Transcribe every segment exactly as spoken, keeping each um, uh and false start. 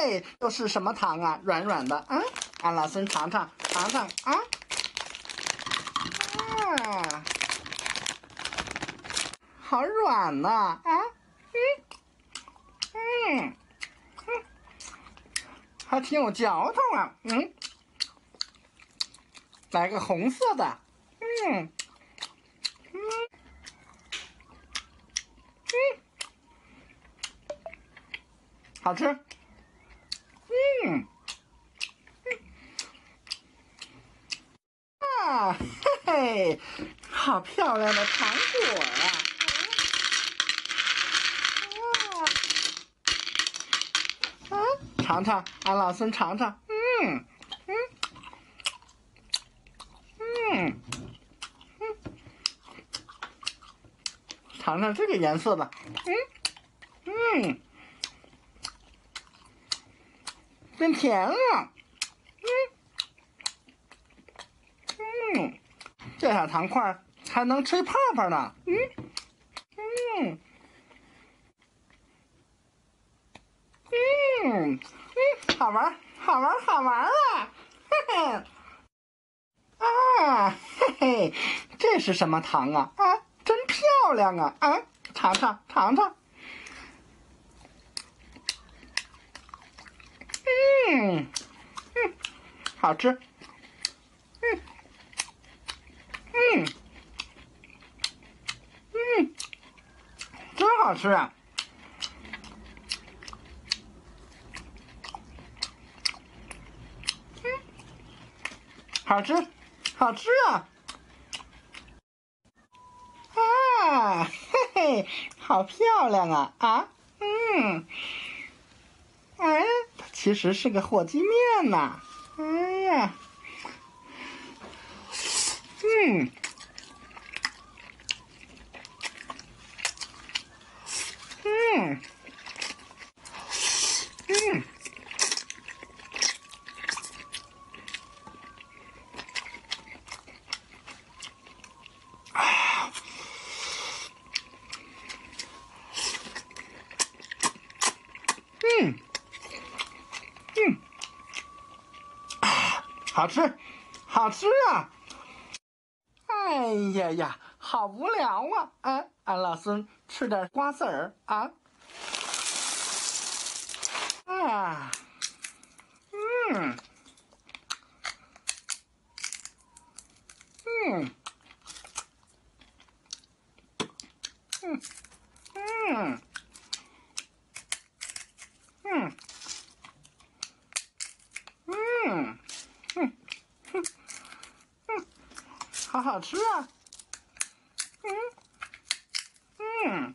嘿，又是什么糖啊？软软的啊！俺老孙尝尝，尝尝啊！啊，好软呢啊！嗯嗯嗯，还挺有嚼头啊！嗯，来个红色的，嗯。 好吃，嗯，啊，嘿嘿，好漂亮的糖果啊！啊，尝尝，俺老孙尝尝，嗯，嗯，嗯，嗯，尝尝这个颜色的，嗯，嗯。 变甜了，嗯，嗯，这小糖块还能吹泡泡呢，嗯，嗯，嗯，嗯，好玩，好玩，好玩啊，嘿嘿，啊，嘿嘿，这是什么糖啊？啊，真漂亮啊！啊，尝尝，尝尝。 嗯，嗯，好吃。嗯，嗯，嗯，真好吃啊！嗯，好吃，好吃啊！啊，嘿嘿，好漂亮啊！啊，嗯，哎。 其实是个火鸡面呐、啊，哎呀，嗯，嗯，嗯，啊，嗯。 好吃，好吃啊！哎呀呀，好无聊啊！哎、啊，俺老孙吃点瓜子儿啊！啊，嗯，嗯，嗯，嗯，嗯，嗯。 好好吃啊！嗯嗯嗯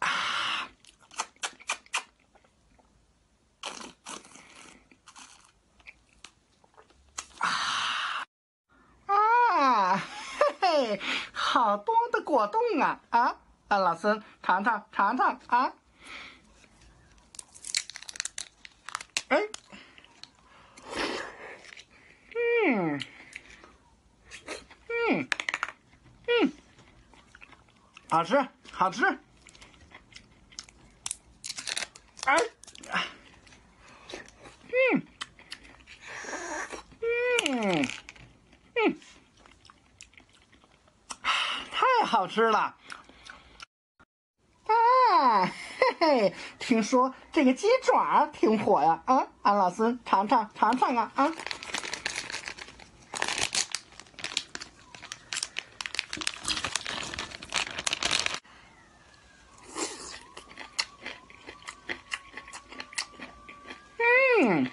啊！啊！嘿嘿，好多的果冻啊啊！啊，老孙尝尝尝尝啊！ 哎，嗯，嗯，嗯，好吃，好吃。哎，嗯，嗯，嗯，太好吃了！啊，嘿嘿，听说这个鸡爪挺火呀，啊！ 俺老孙尝尝尝尝啊啊！嗯嗯，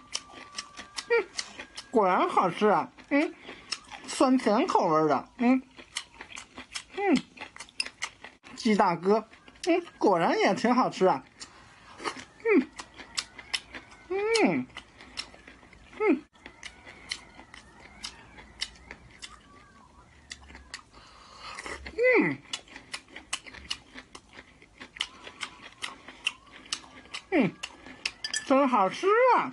果然好吃啊！嗯，酸甜口味的，嗯嗯，鸡大哥，嗯，果然也挺好吃啊。 嗯，嗯，嗯，嗯，真好吃啊！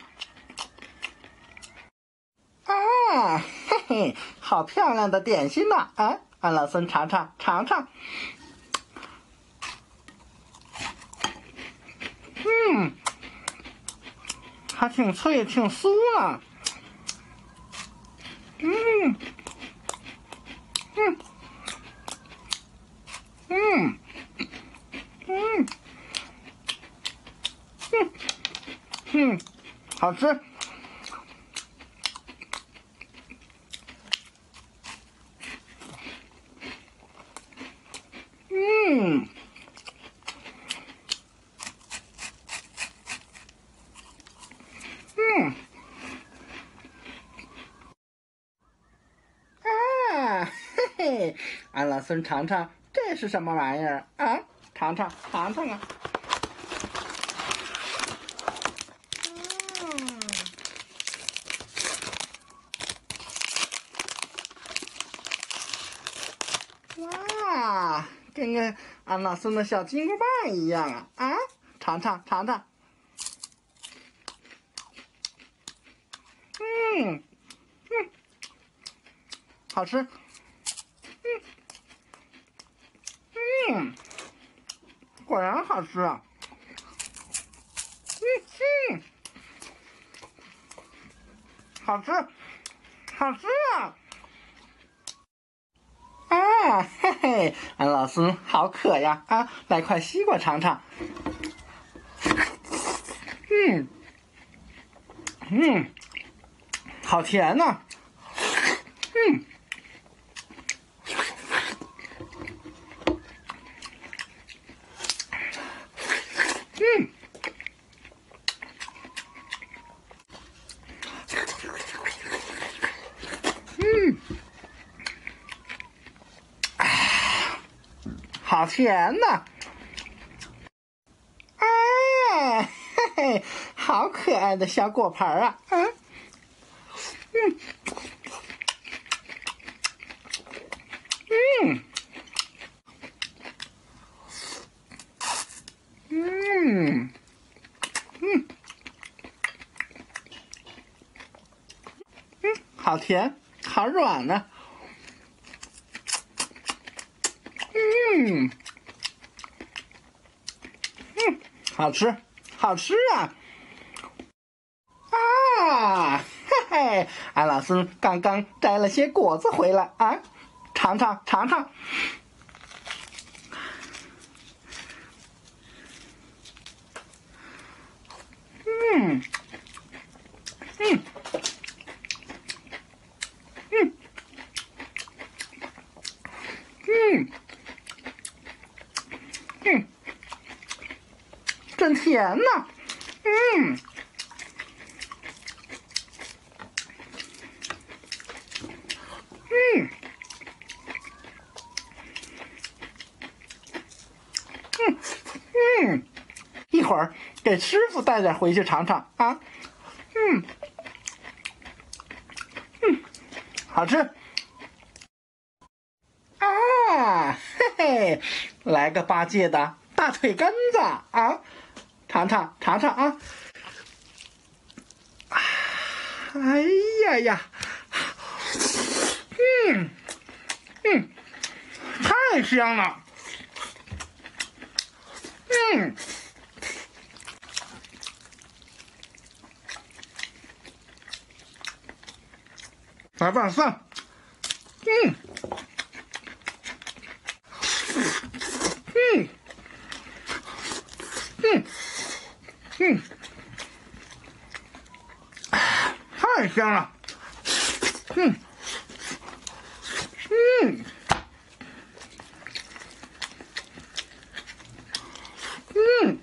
啊，嘿嘿，好漂亮的点心呐！啊，安老孙尝尝尝尝，嗯，还挺脆，挺酥呢。嗯，嗯，嗯，嗯，嗯，嗯，好吃。 嗯，嗯，啊，嘿嘿，俺老孙尝尝这是什么玩意儿啊？尝尝，尝尝啊！嗯，哇！ 跟个俺老孙的小金箍棒一样啊！啊，尝尝尝尝，嗯嗯，好吃，嗯嗯，果然好吃啊！嗯嗯，好吃，好吃啊！ 啊，嘿嘿，俺老孙好渴呀！啊，来块西瓜尝尝。嗯，嗯，好甜呐、啊。嗯，嗯，嗯。 好甜呐！哎，嘿嘿，好可爱的小果盘啊！嗯，嗯，嗯，嗯，嗯，好甜，好软呢。 嗯，嗯，好吃，好吃啊！啊，嘿嘿，俺老孙刚刚摘了些果子回来啊，尝尝，尝尝。嗯，嗯，嗯，嗯。 嗯，真甜呐！嗯，嗯，嗯，嗯，一会儿给师傅带点回去尝尝啊！嗯，嗯，好吃。 啊，嘿嘿，来个八戒的大腿根子啊，尝尝尝尝啊！哎呀呀，嗯嗯，太香了，嗯来吧，算，嗯。 嗯，嗯，嗯，太香了，嗯，嗯，嗯，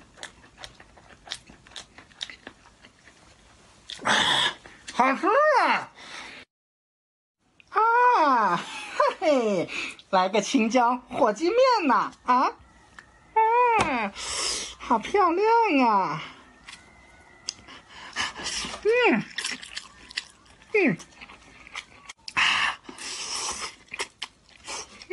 好吃啊！啊，嘿嘿，来个青椒火鸡面呐，啊！ 嗯，好漂亮啊！嗯，嗯，嗯，嗯，嗯，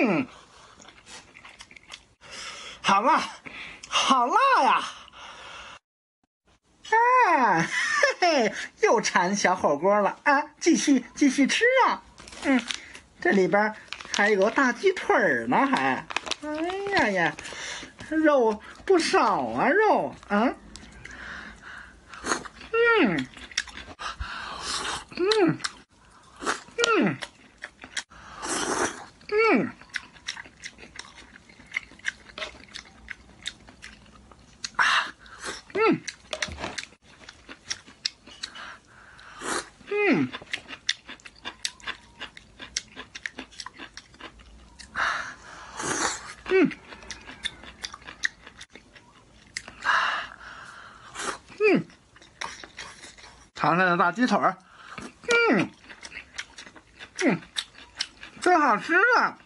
嗯，好辣，好辣呀！啊，嘿嘿，又馋小火锅了啊！继续继续吃啊！嗯，这里边还有个大鸡腿呢，还，哎呀呀，肉不少啊肉啊！嗯，嗯，嗯。 嗯，啊，嗯，嗯，嗯，嗯，尝尝那大鸡腿儿，嗯，嗯。 真好吃啊！